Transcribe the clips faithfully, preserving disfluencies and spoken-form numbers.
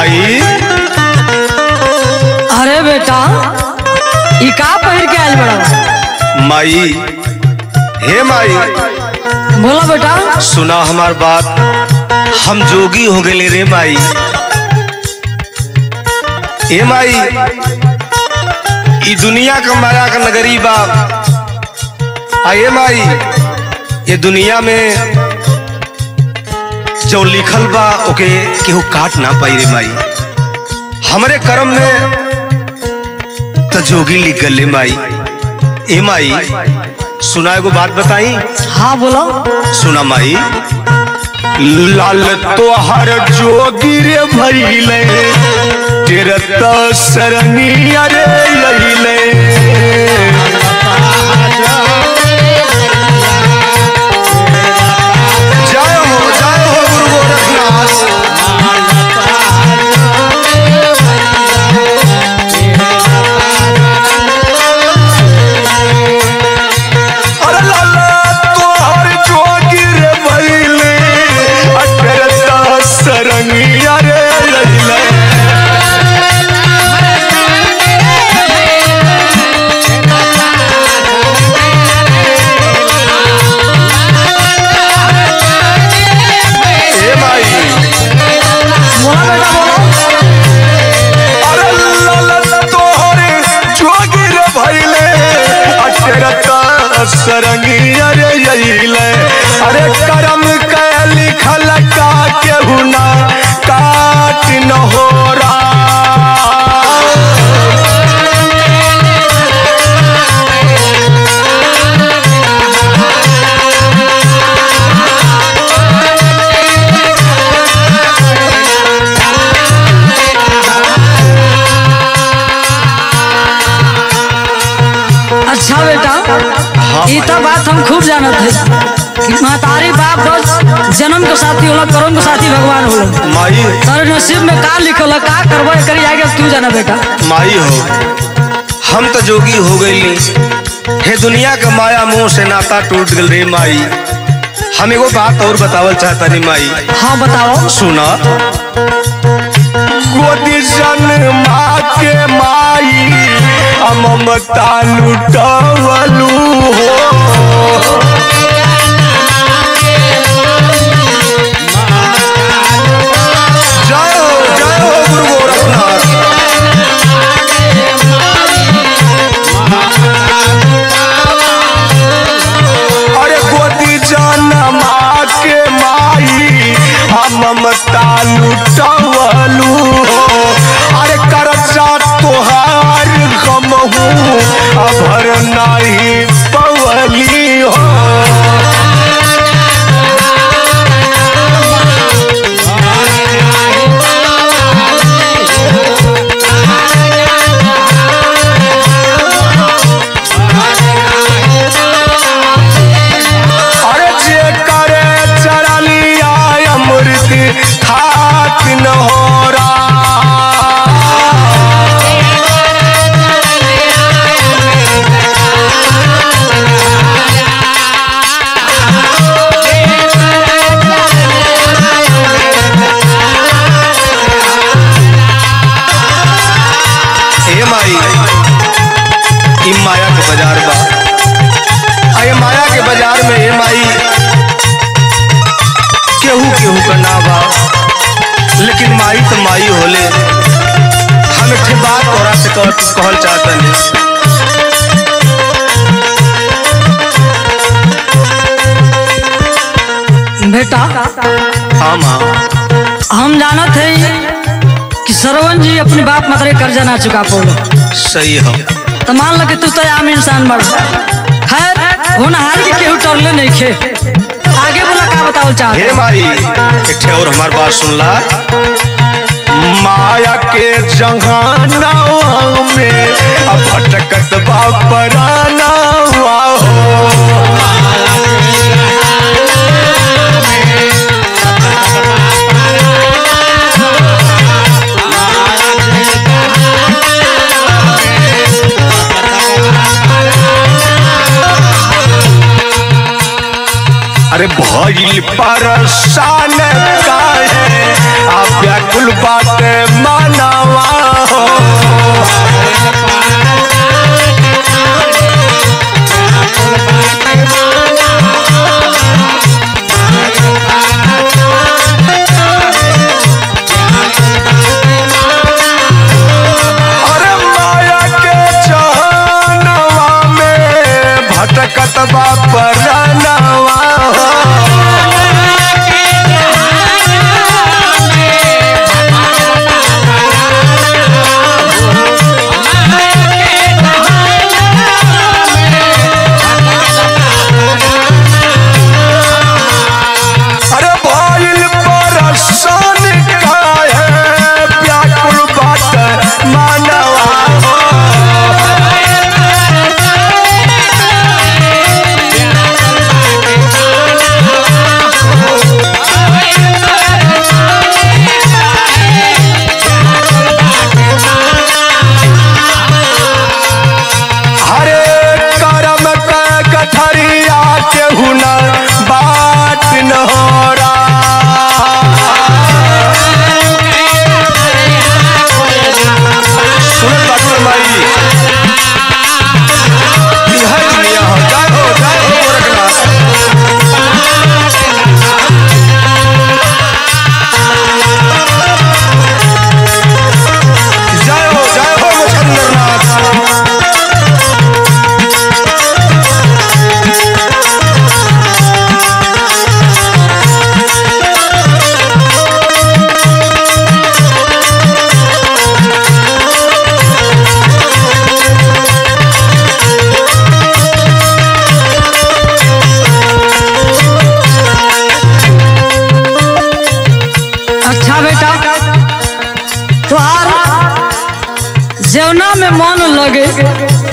आई। अरे बेटा ई का पहिर के आइल बड़ा? माई, हे माई। बोला बेटा। सुना हमार बात, हम जोगी हो गए रे माई। हे माई, ई दुनिया का मारा का नगरी बा। आए माई, ये दुनिया में जो लिखल बा ओके केहू काट ना पाई रे माई। हमरे कर्म में तो जोगी लिख गले माई। ए माई, सुना एगो बात बताई? हाँ बोलो। सुना माई, लाल तो हर जोगी रे भईले, तेरा तो शरणिया रे लईले। अरे करम के लिखल का केहू ना काट न हो रहा। अच्छा बेटा, ये तो बात हम खूब जानते हैं। महतारी बाप बस जन्म के साथी होला, कर्म के साथी भगवान होला माई। तारे नसीब में का लिखल का करबे करी आगे तू जाना बेटा। माई हो, हम तो जोगी हो गईली। हे दुनिया के माया मोह से नाता टूट गल रे माई। हम एगो बात और बतावल चाहता नी माई। हाँ बताओ। सुना, गोदी जन्मा के माई अममता लुटावलू हो। अरे करजा तोहार गमहू अभर नाही पवली हो। अरे जे करे चरलिया अमृत माया के बाजार बा। अरे माया के बाजार में हे माई केहू केहू का ना बा, लेकिन माई तो माई होले। हम एक बात तोरा से कहल चाहतनी। बेटा हाँ माँ, हम जानत है कि श्रवण जी अपने बाप मातरे कर्जा ना चुका पाओ। सही हो तो मान लगे तू तो आम इंसान बड़। खैर होनहार के केहू टरले नहीं खे। आगे बोला का बताओ चाह। हे माई, इठे और हमार बात सुनला। माया के जहाना में अब भटकत बा पराना हो। अरे भइल परसान काहे आप फुलपा के मानवा हो, अरे माया के जहनवा में भटकत बा परनवा हो।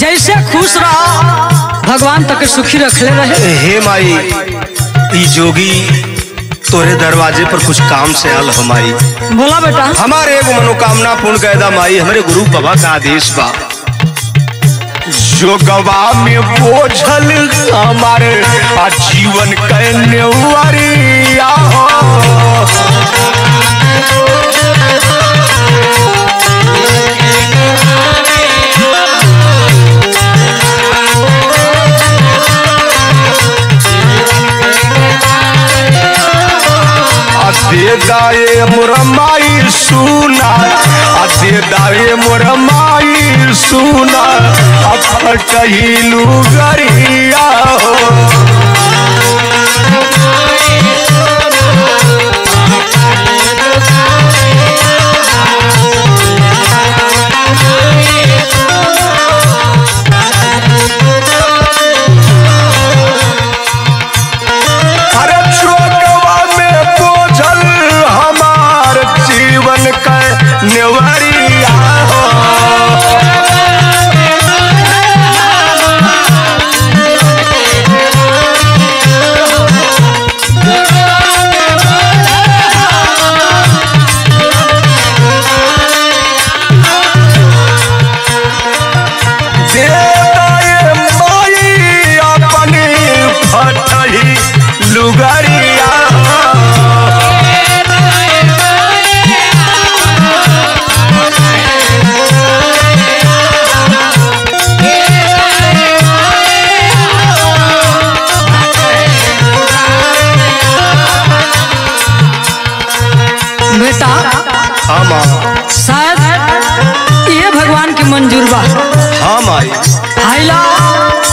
जैसे खुश रहा भगवान तक सुखी रखले रहे। हे माई, ई जोगी तोरे दरवाजे पर कुछ काम से आल हमारी। बोला बेटा। हमारे एगो मनोकामना पूर्ण कैदा माई, हमारे गुरु बाबा का आदेश बा। जोगवा में बोझल हमारे आजीवन के नेवरिया हो, दे दाए मोर माई सुना, दे दाए मोर माई सुना, फटहिलू गरिया हो।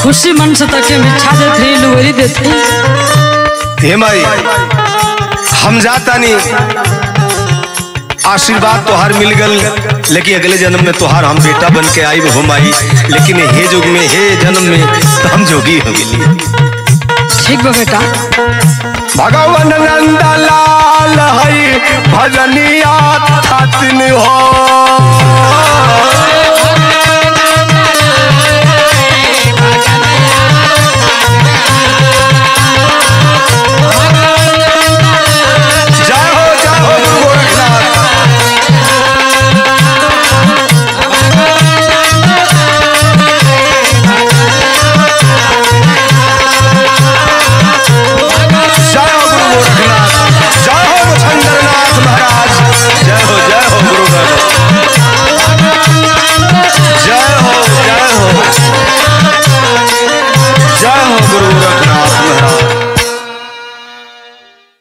खुशी मन से तके मिठा देते लुगरी देते। हे माई, हम जाता नहीं, आशीर्वाद तोहार मिल गल, लेकिन अगले जन्म में तोहार हम बेटा बन के आई हो माई, लेकिन हे जुग में हे जन्म में तो हम जोगी हो गए। ठीक बा बेटा। भगवान नंदलाल हई भजनिया थातिन हो।